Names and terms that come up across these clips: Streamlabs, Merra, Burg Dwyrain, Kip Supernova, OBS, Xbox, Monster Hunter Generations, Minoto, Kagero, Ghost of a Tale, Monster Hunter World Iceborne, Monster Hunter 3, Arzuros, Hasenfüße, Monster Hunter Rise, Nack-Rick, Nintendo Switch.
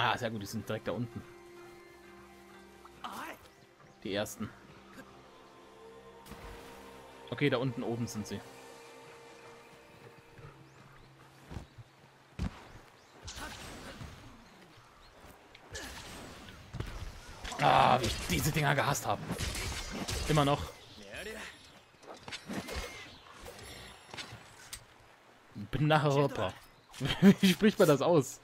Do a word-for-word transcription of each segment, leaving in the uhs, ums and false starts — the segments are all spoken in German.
Ah, sehr gut, die sind direkt da unten. Die ersten. Okay, da unten oben sind sie. Ah, wie ich diese Dinger gehasst habe. Immer noch. Benarpa. Wie spricht man das aus?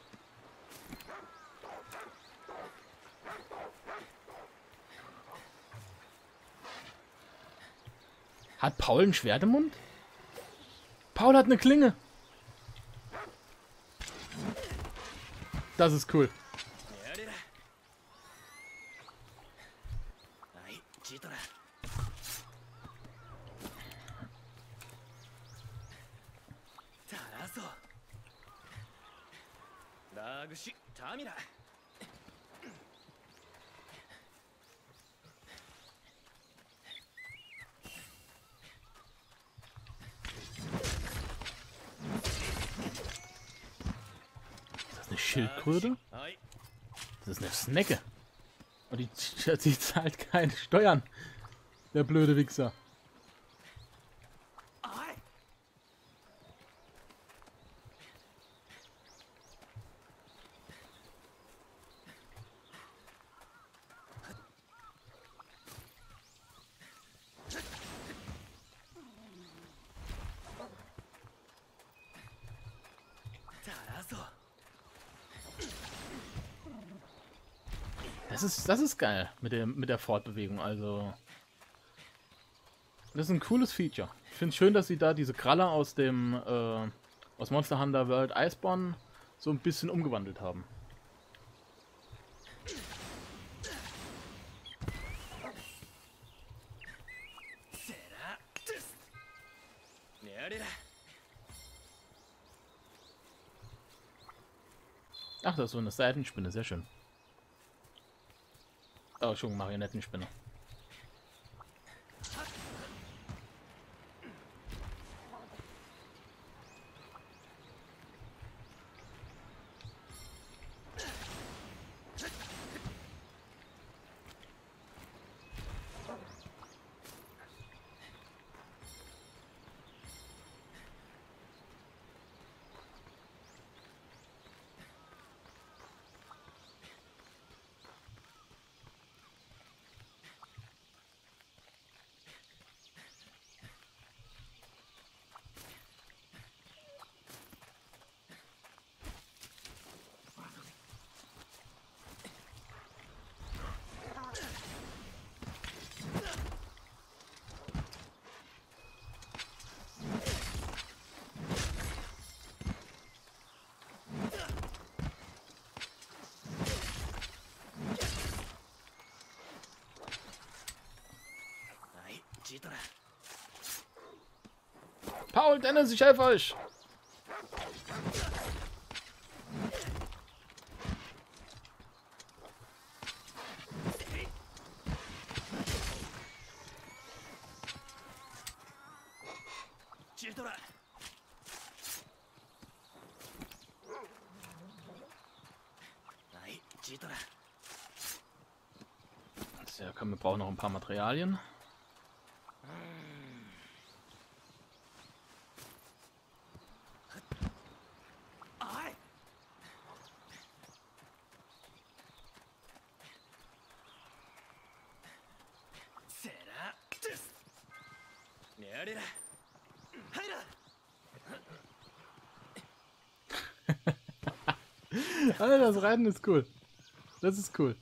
Hat Paul ein Schwert im Mund? Paul hat eine Klinge. Das ist cool. Schildkröte? Das ist eine Snecke. Und die, die zahlt keine Steuern. Der blöde Wichser. Das ist, das ist geil mit der, mit der Fortbewegung, also das ist ein cooles Feature. Ich finde es schön, dass sie da diese Kralle aus dem äh, aus Monster Hunter World Iceborne so ein bisschen umgewandelt haben. Ach, das ist so eine Seitenspinne, sehr schön. Oh, schon Marionettenspinne. Paul, Dennis, ich helfe euch. So, komm, wir brauchen noch ein paar Materialien. Alter, das Reiten ist cool. Das ist cool.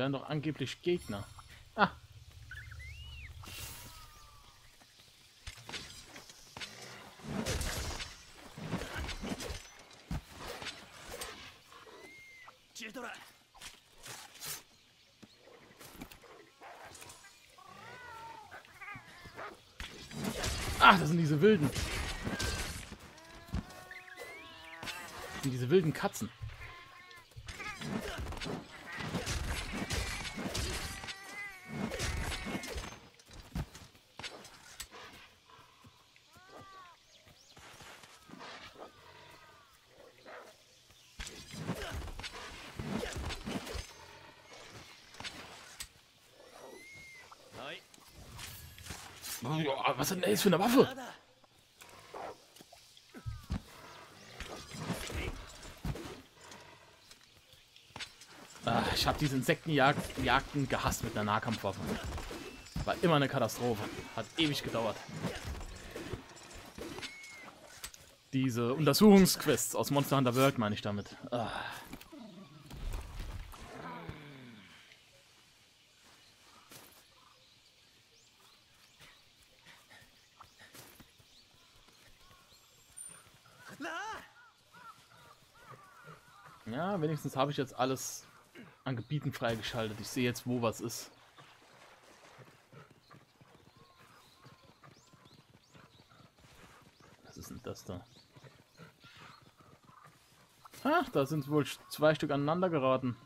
wären doch angeblich Gegner. Ah. Ach, das sind diese wilden. Das sind diese wilden Katzen. Was hat denn das für eine Waffe? Ach, ich habe diese Insektenjagden gehasst mit einer Nahkampfwaffe. War immer eine Katastrophe. Hat ewig gedauert. Diese Untersuchungsquests aus Monster Hunter World meine ich damit. Ach. Ja, wenigstens habe ich jetzt alles an Gebieten freigeschaltet. Ich sehe jetzt, wo was ist. Was ist denn das da? Ach, da sind wohl zwei Stück aneinander geraten.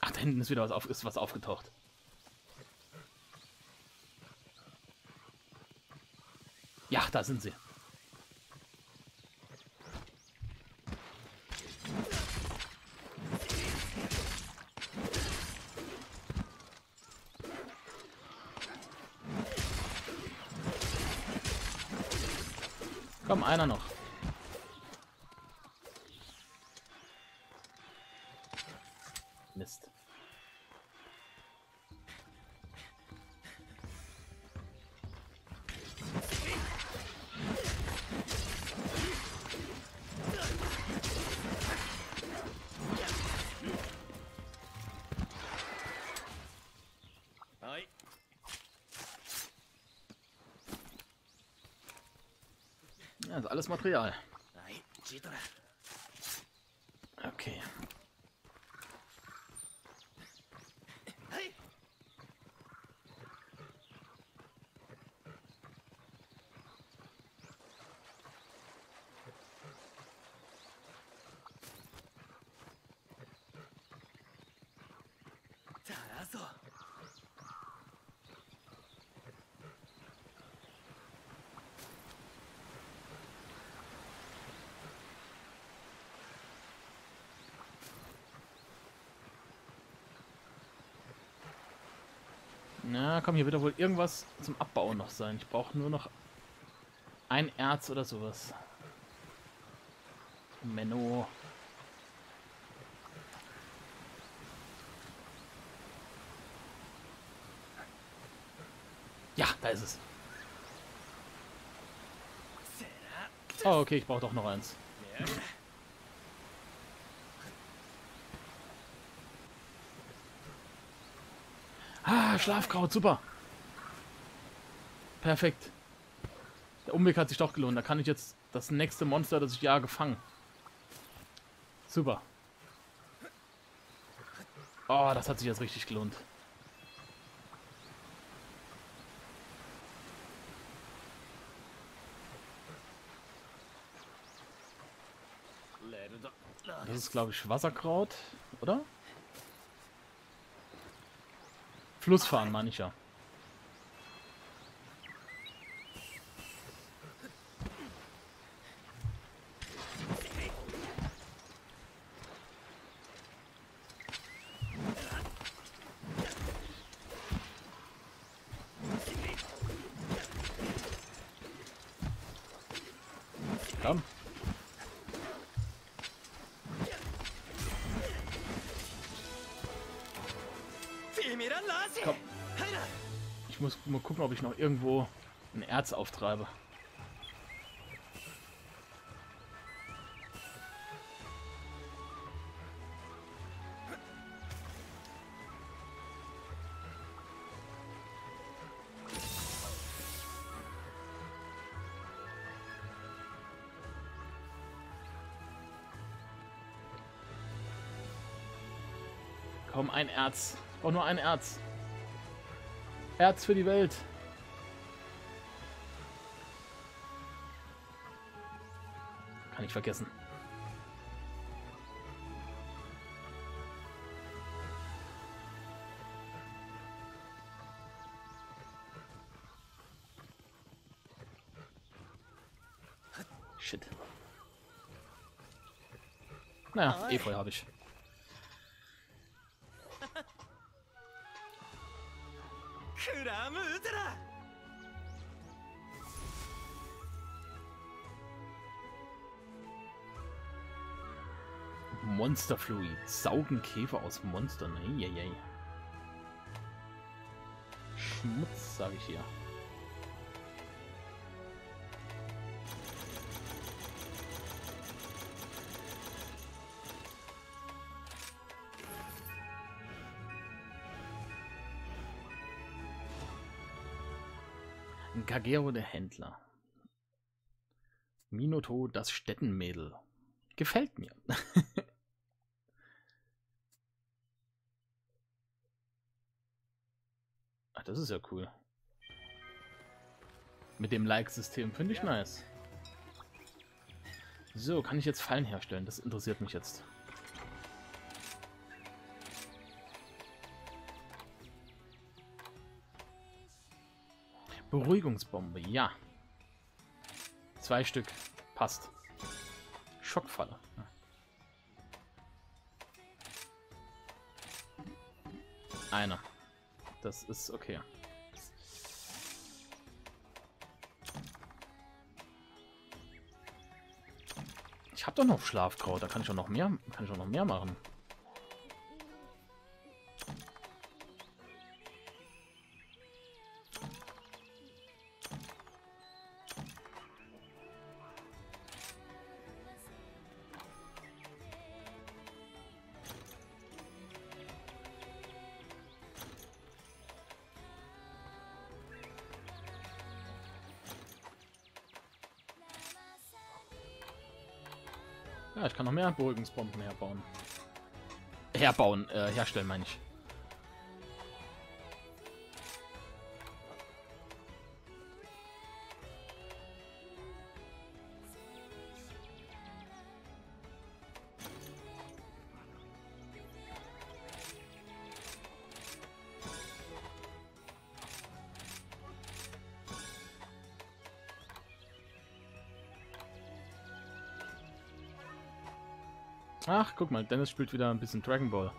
Ach, da hinten ist wieder was, auf, ist was aufgetaucht. Ja, da sind sie. Komm, einer noch. Mist. Ja, das ist alles Material. Okay. Na, komm, hier wird doch wohl irgendwas zum Abbauen noch sein. Ich brauche nur noch ein Erz oder sowas. Menno. Ja, da ist es. Oh, okay, ich brauche doch noch eins. Schlafkraut, super. Perfekt. Der Umweg hat sich doch gelohnt. Da kann ich jetzt das nächste Monster, das ich jage, fangen. Super. Oh, das hat sich jetzt richtig gelohnt. Das ist, glaube ich, Wasserkraut, oder? Fluss fahren, meine ich ja. Komm. Komm. Ich muss mal gucken, ob ich noch irgendwo ein Erz auftreibe. Komm, ein Erz. Ich brauche nur ein Erz. Erz für die Welt. Kann ich vergessen. Shit. Naja, Efeu habe ich. Monsterfluid. Saugen Käfer aus Monstern. Eieiei. Schmutz, sage ich hier. Kagero, der Händler. Minoto, das Städtenmädel. Gefällt mir. Ach, das ist ja cool. Mit dem Like-System finde ich nice. So, kann ich jetzt Fallen herstellen? Das interessiert mich jetzt. Beruhigungsbombe, ja. Zwei Stück, passt. Schockfalle. Ja. Einer. Das ist okay. Ich habe doch noch Schlafkraut, da kann ich doch noch mehr, kann ich doch noch mehr machen. Ja, ich kann noch mehr Beruhigungsbomben herbauen. Herbauen, äh, herstellen meine ich. Ach, guck mal, Dennis spielt wieder ein bisschen Dragon Ball.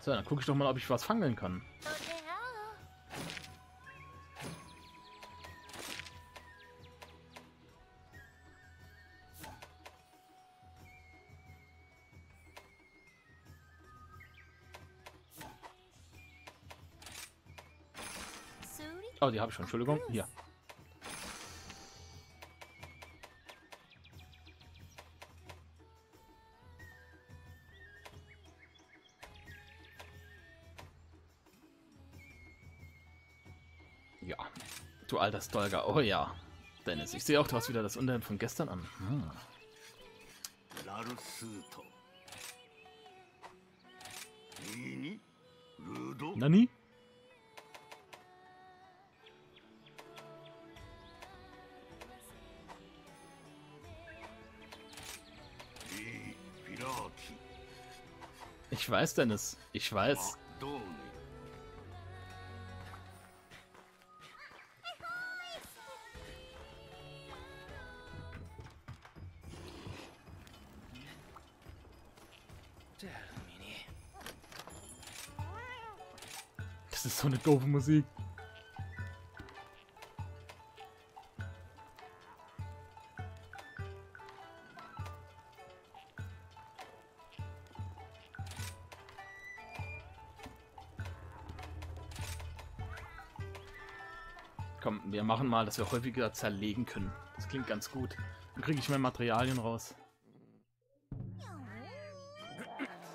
So, dann gucke ich doch mal, ob ich was fangen kann. Oh, die habe ich schon, Entschuldigung, hier. Ja, du alter Stolger. Oh ja, Dennis, ich sehe auch, du hast wieder das Unterhemd von gestern an. Hm. Nani? Ich weiß, Dennis, ich weiß. Das ist so eine doofe Musik. Komm, wir machen mal, dass wir häufiger zerlegen können. Das klingt ganz gut. Dann kriege ich mehr Materialien raus.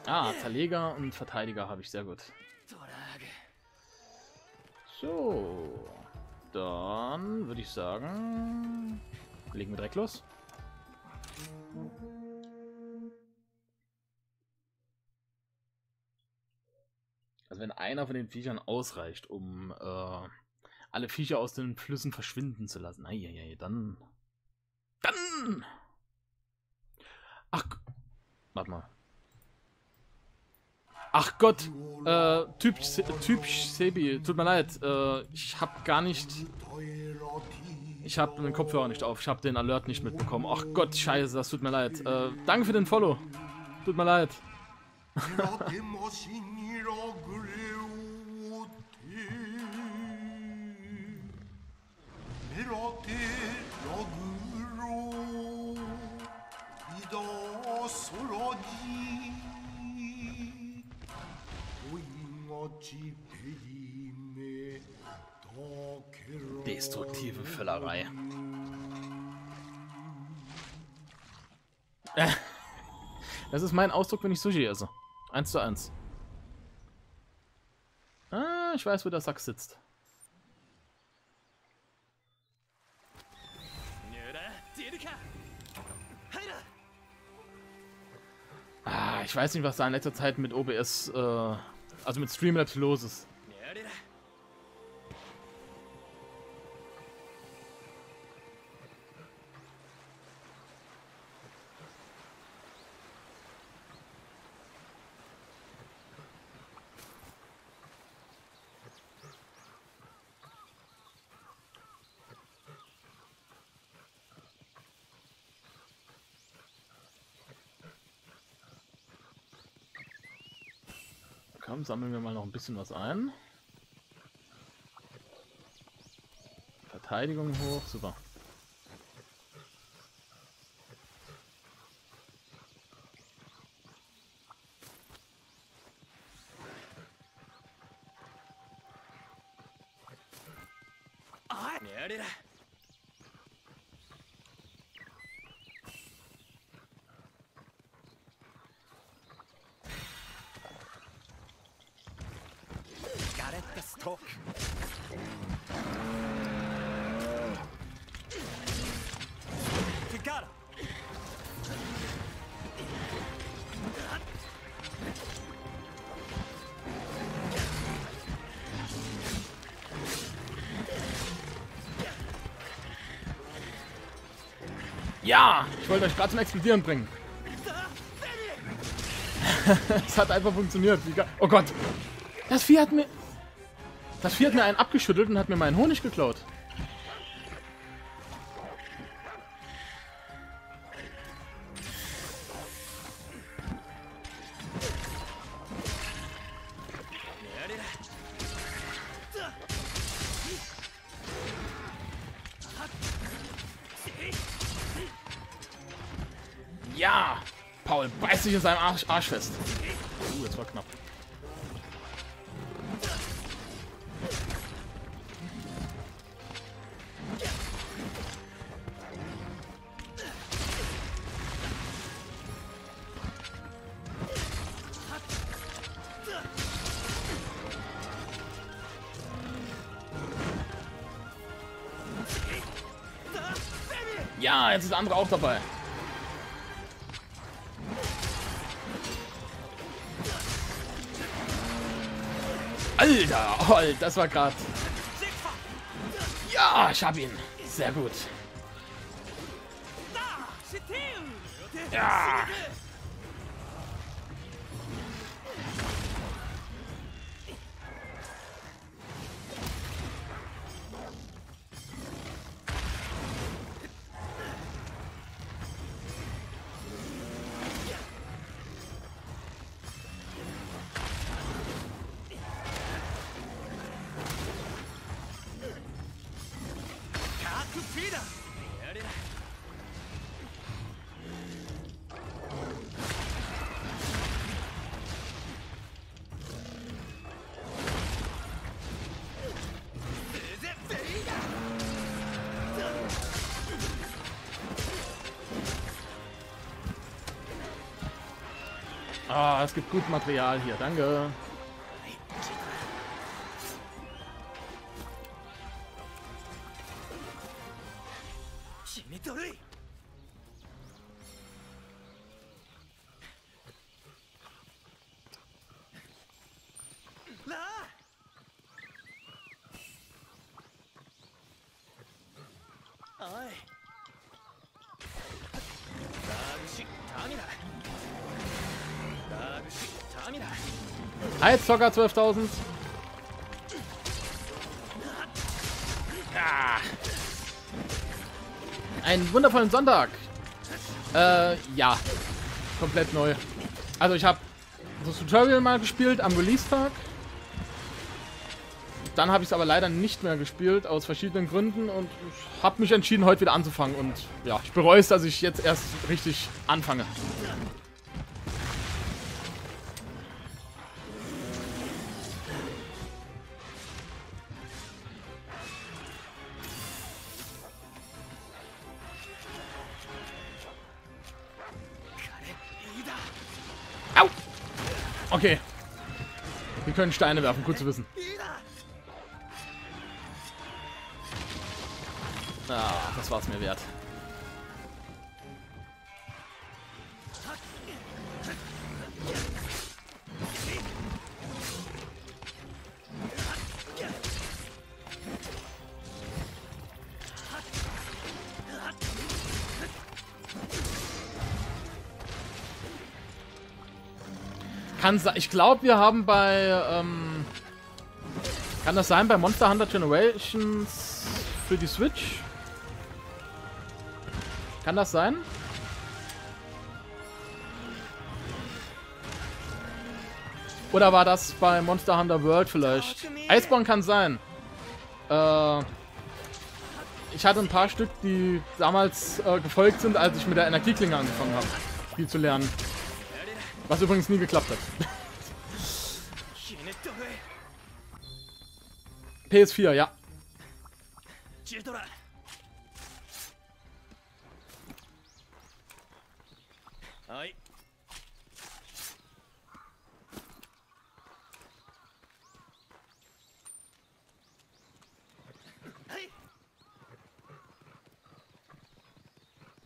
Ah, Zerleger und Verteidiger habe ich, sehr gut. So, dann würde ich sagen, legen wir direkt los. Also wenn einer von den Viechern ausreicht, um äh, alle Viecher aus den Flüssen verschwinden zu lassen, eieiei, dann... Dann! Ach, warte mal. Ach Gott, äh, Typ, Typ Sebi, tut mir leid, äh, ich hab gar nicht, ich hab den Kopfhörer nicht auf, ich hab den Alert nicht mitbekommen. Ach Gott, scheiße, das tut mir leid. Äh, danke für den Follow, tut mir leid. Destruktive Völlerei. Das ist mein Ausdruck, wenn ich Sushi esse. Eins zu eins. Ah, ich weiß, wo der Sack sitzt. Ah, ich weiß nicht, was da in letzter Zeit mit O B S, äh, also mit Streamlabs los ist. Komm, sammeln wir mal noch ein bisschen was ein. Verteidigung hoch, super. Ja, ich wollte euch gerade zum Explodieren bringen. Es hat einfach funktioniert. Oh Gott, das Vieh hat mir, das Vieh hat mir einen abgeschüttelt und hat mir meinen Honig geklaut. Sich in seinem Arsch, Arsch fest. Uh, das war knapp. Ja, jetzt ist der andere auch dabei. Alter, oh, das war grad. Ja, ich hab ihn. Sehr gut. Ja. Ah, es gibt gut Material hier, danke. Als Zocker zwölftausend. Ja. Einen wundervollen Sonntag. Äh, ja. Komplett neu. Also ich habe das Tutorial mal gespielt am Release-Tag. Dann habe ich es aber leider nicht mehr gespielt, aus verschiedenen Gründen. Und habe mich entschieden, heute wieder anzufangen. Und ja, ich bereue es, dass ich jetzt erst richtig anfange. Okay, wir können Steine werfen, gut zu wissen. Ah, das war's mir wert. Ich glaube, wir haben bei, ähm, kann das sein, bei Monster Hunter Generations für die Switch? Kann das sein? Oder war das bei Monster Hunter World vielleicht? Iceborne kann sein. Äh, ich hatte ein paar Stück, die damals äh, gefolgt sind, als ich mit der Energieklinge angefangen habe, das Spiel zu lernen. Was übrigens nie geklappt hat. P S vier, ja.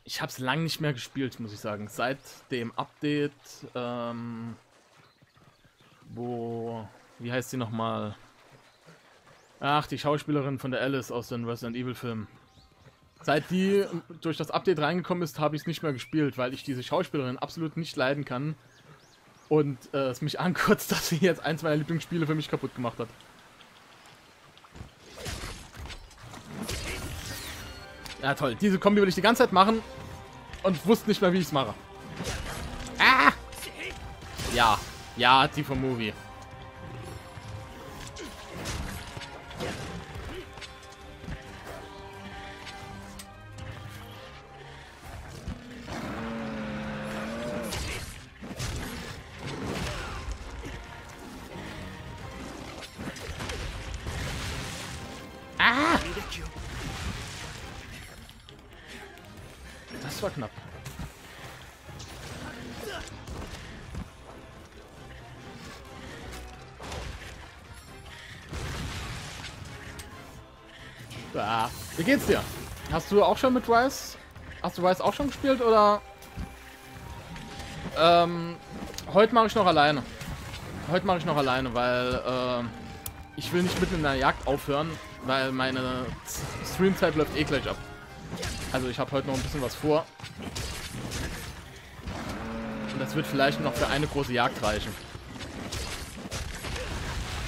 Ich habe es lange nicht mehr gespielt, muss ich sagen. Seit dem Update, ähm, wo, wie heißt sie nochmal? Ach, die Schauspielerin von der Alice aus den Resident Evil-Filmen. Seit die durch das Update reingekommen ist, habe ich es nicht mehr gespielt, weil ich diese Schauspielerin absolut nicht leiden kann. Und äh, es mich ankotzt, dass sie jetzt eins meiner Lieblingsspiele für mich kaputt gemacht hat. Ja toll, diese Kombi will ich die ganze Zeit machen und wusste nicht mehr, wie ich es mache. Ah! Ja, ja, die vom Movie. Das war knapp. Da. Wie geht's dir? Hast du auch schon mit Rise? Hast du Rise auch schon gespielt oder? Ähm, heute mache ich noch alleine. Heute mache ich noch alleine, weil äh, ich will nicht mitten in der Jagd aufhören, weil meine Streamzeit läuft eh gleich ab. Also ich habe heute noch ein bisschen was vor. Und das wird vielleicht noch für eine große Jagd reichen.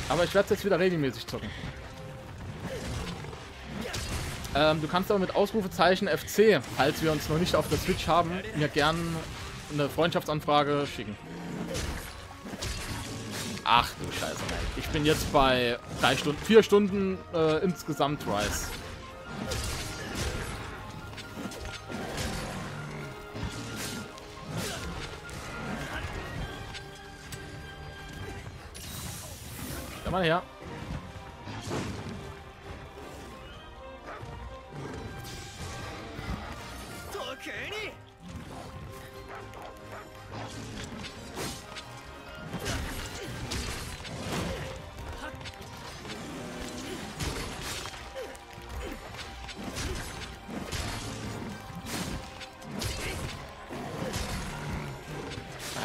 Aber ich werde es jetzt wieder regelmäßig zocken. Ähm, du kannst aber mit Ausrufezeichen F C, falls wir uns noch nicht auf der Switch haben, mir gerne eine Freundschaftsanfrage schicken. Ach du Scheiße, nein. Ich bin jetzt bei drei Stunden, vier Stunden äh, insgesamt Rise. Mal her.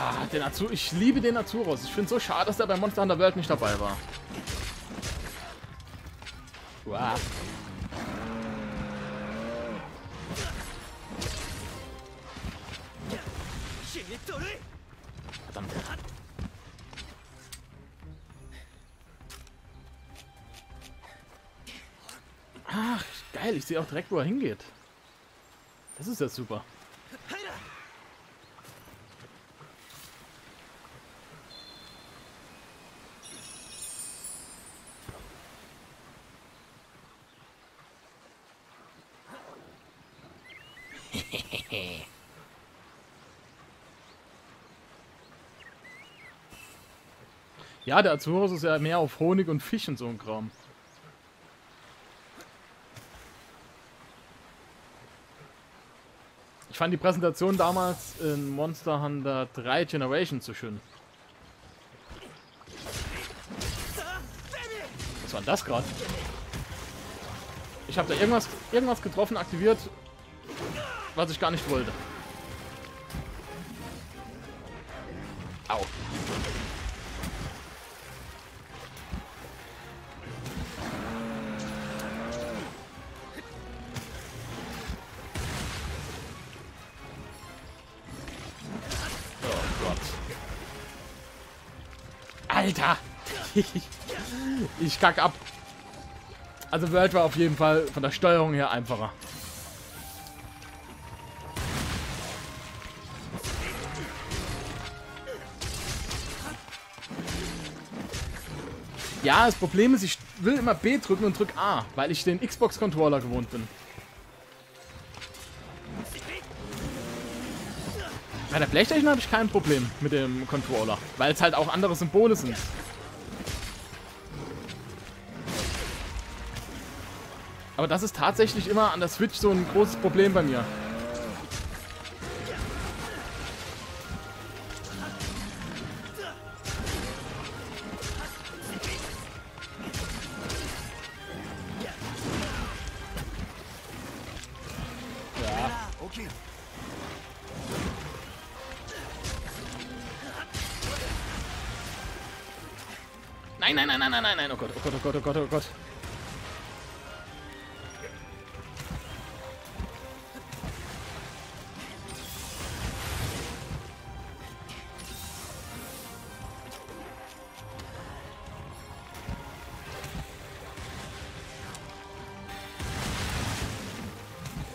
Ah, den Arzuros. Ich liebe den Arzuros. Ich finde es so schade, dass er bei Monster Hunter World nicht dabei war. Wow. Verdammt. Ach, geil, ich sehe auch direkt, wo er hingeht. Das ist ja super. Ja, der Arzuros ist ja mehr auf Honig und Fisch und so ein Kram. Ich fand die Präsentation damals in Monster Hunter drei Generations so schön. Was war denn das gerade? Ich habe da irgendwas, irgendwas getroffen, aktiviert, was ich gar nicht wollte. Au. Alter! Ich kack ab. Also World war auf jeden Fall von der Steuerung her einfacher. Ja, das Problem ist, ich will immer B drücken und drück A, weil ich den Xbox-Controller gewohnt bin. Bei der Playstation habe ich kein Problem mit dem Controller, weil es halt auch andere Symbole sind. Aber das ist tatsächlich immer an der Switch so ein großes Problem bei mir. Nein, nein, nein, nein, nein, nein, oh Gott, oh Gott, oh Gott, oh Gott, oh Gott.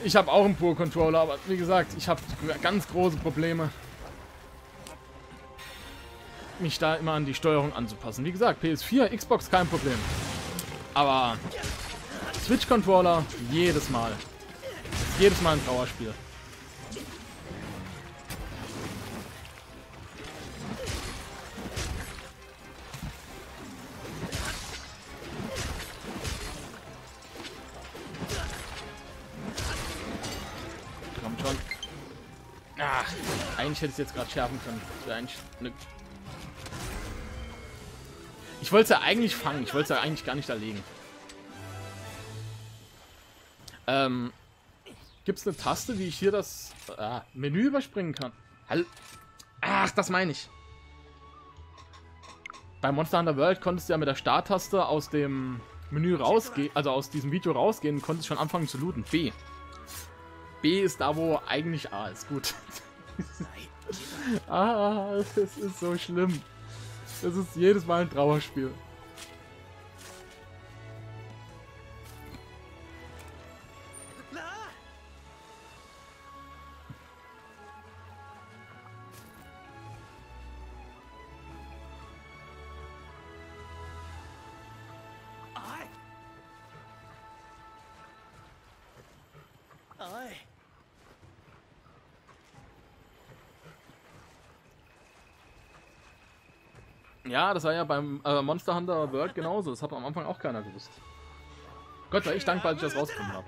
Ich habe auch einen Pro-Controller, aber wie gesagt, ich habe ganz große Probleme, mich da immer an die Steuerung anzupassen. Wie gesagt, P S vier, Xbox kein Problem. Aber Switch-Controller jedes Mal. Jedes Mal ein Trauerspiel. Kommt schon. Ach, eigentlich hätte ich es jetzt gerade schärfen können. Das wäre eigentlich eine... Ich wollte es ja eigentlich fangen, ich wollte es ja eigentlich gar nicht erlegen. Ähm, gibt es eine Taste, wie ich hier das äh, Menü überspringen kann? Hall Ach, das meine ich. Bei Monster Hunter World konntest du ja mit der Starttaste aus dem Menü rausgehen, also aus diesem Video rausgehen, und konntest schon anfangen zu looten. B. B ist da, wo eigentlich A ist. Gut. Ah, das ist so schlimm. Das ist jedes Mal ein Trauerspiel. Ja, das war ja beim äh, Monster Hunter World genauso. Das hat am Anfang auch keiner gewusst. Gott sei Dank, ich dankbar, dass ich das rausgefunden habe.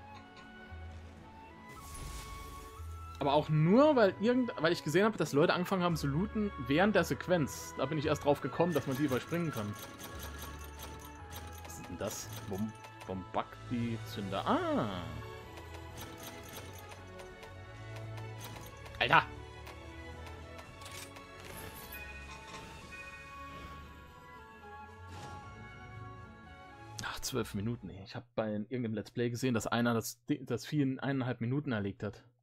Aber auch nur, weil, irgend, weil ich gesehen habe, dass Leute angefangen haben zu looten während der Sequenz. Da bin ich erst drauf gekommen, dass man die überspringen kann. Was ist denn das? Bum, bum, back die Zünder. Ah! Alter! zwölf Minuten. Ich habe bei irgendeinem Let's Play gesehen, dass einer das, das vier in eineinhalb Minuten erlegt hat.